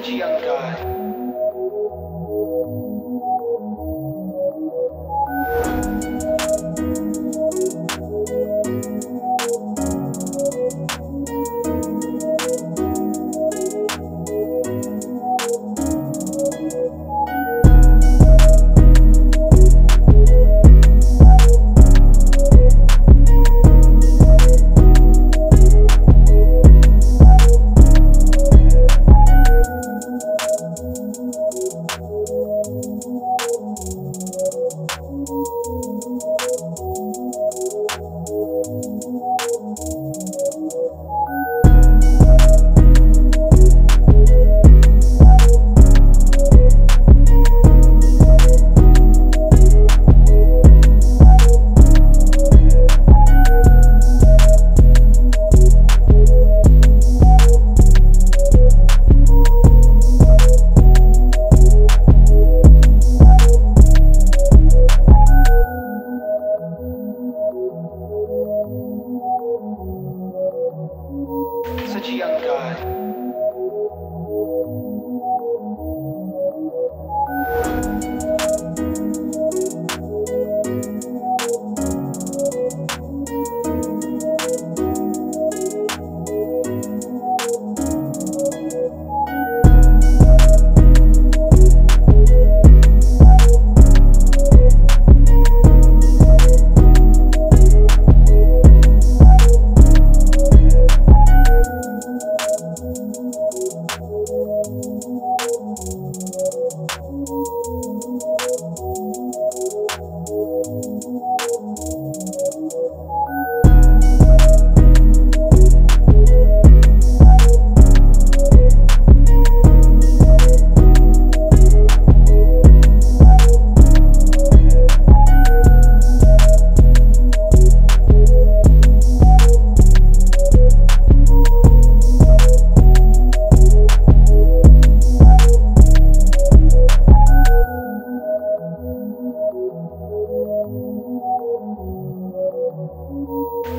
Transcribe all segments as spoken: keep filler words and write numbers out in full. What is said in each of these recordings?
such a young god.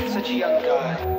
Such a young god. Such a young god.